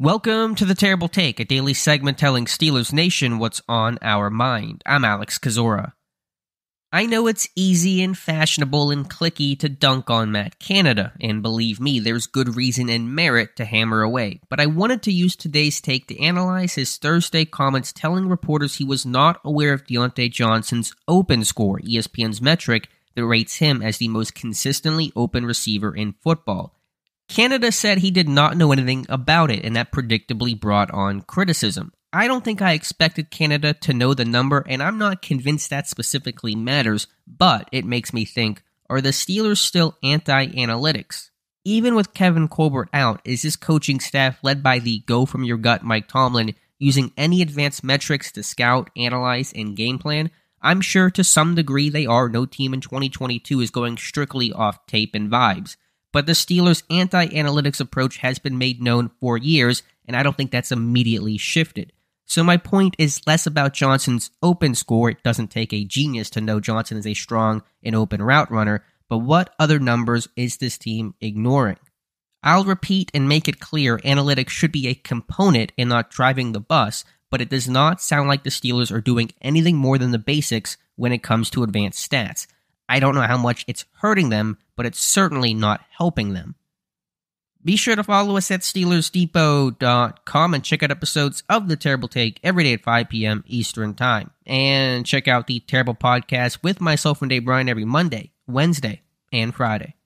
Welcome to The Terrible Take, a daily segment telling Steelers Nation what's on our mind. I'm Alex Kozora. I know it's easy and fashionable and clicky to dunk on Matt Canada, and believe me, there's good reason and merit to hammer away, but I wanted to use today's take to analyze his Thursday comments telling reporters he was not aware of Deontay Johnson's open score, ESPN's metric that rates him as the most consistently open receiver in football. Canada said he did not know anything about it, and that predictably brought on criticism. I don't think I expected Canada to know the number, and I'm not convinced that specifically matters, but it makes me think, are the Steelers still anti-analytics? Even with Kevin Colbert out, is this coaching staff led by the go-from-your-gut Mike Tomlin using any advanced metrics to scout, analyze, and game plan? I'm sure to some degree they are. No team in 2022 is going strictly off tape and vibes. But the Steelers' anti-analytics approach has been made known for years, and I don't think that's immediately shifted. So my point is less about Johnson's open score. It doesn't take a genius to know Johnson is a strong and open route runner, but what other numbers is this team ignoring? I'll repeat and make it clear, analytics should be a component and not driving the bus, but it does not sound like the Steelers are doing anything more than the basics when it comes to advanced stats. I don't know how much it's hurting them, but it's certainly not helping them. Be sure to follow us at SteelersDepot.com and check out episodes of The Terrible Take every day at 5 p.m. Eastern Time. And check out The Terrible Podcast with myself and Dave Bryan every Monday, Wednesday, and Friday.